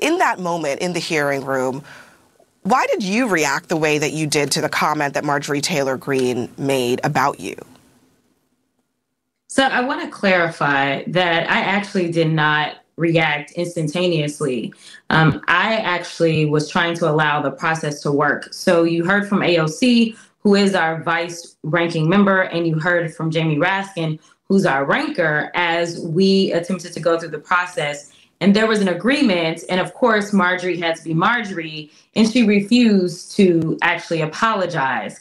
In that moment in the hearing room, why did you react the way that you did to the comment that Marjorie Taylor Greene made about you? So I want to clarify that I actually did not react instantaneously. I actually was trying to allow the process to work. So you heard from AOC, who is our vice ranking member, and you heard from Jamie Raskin, who's our ranker, as we attempted to go through the process. And there was an agreement, and of course, Marjorie had to be Marjorie, and she refused to actually apologize.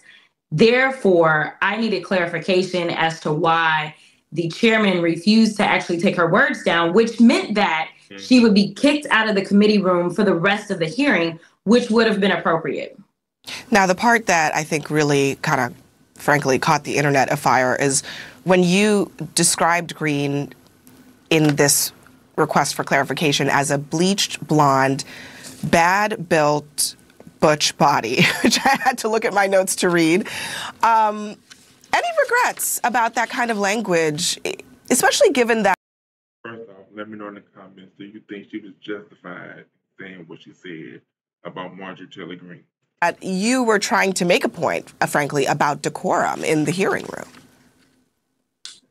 Therefore, I needed clarification as to why the chairman refused to actually take her words down, which meant that she would be kicked out of the committee room for the rest of the hearing, which would have been appropriate. Now, the part that I think really kind of, frankly, caught the internet afire is when you described Greene in this request for clarification as a bleached blonde, bad built butch body, which I had to look at my notes to read. Any regrets about that kind of language, especially given that? First off, let me know in the comments, do you think she was justified saying what she said about Marjorie Taylor Greene? You were trying to make a point, frankly, about decorum in the hearing room.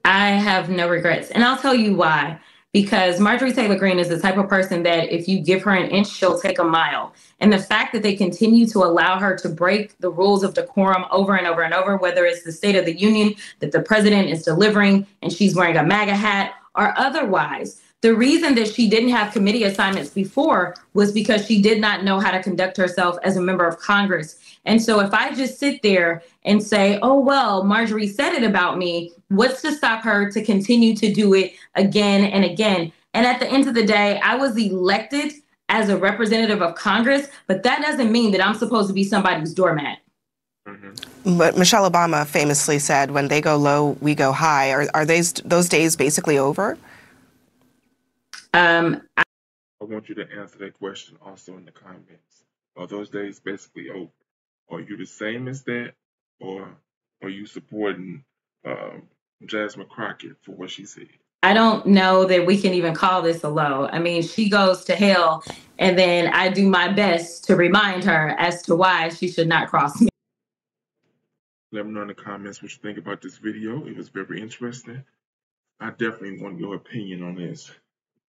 I have no regrets, and I'll tell you why. Because Marjorie Taylor Greene is the type of person that if you give her an inch, she'll take a mile. And the fact that they continue to allow her to break the rules of decorum over and over and over, whether it's the State of the Union that the president is delivering and she's wearing a MAGA hat or otherwise. The reason that she didn't have committee assignments before was because she did not know how to conduct herself as a member of Congress. And so if I just sit there and say, oh, well, Marjorie said it about me, what's to stop her to continue to do it again and again? And at the end of the day, I was elected as a representative of Congress, but that doesn't mean that I'm supposed to be somebody's doormat. But Michelle Obama famously said, when they go low, we go high. Are those days basically over? I want you to answer that question also in the comments. Are those days basically over? Are you the same as that, or are you supporting Jasmine Crockett for what she said? I don't know that we can even call this a low. I mean, she goes to hell, and then I do my best to remind her as to why she should not cross me. Let me know in the comments what you think about this video. It was very interesting. I definitely want your opinion on this.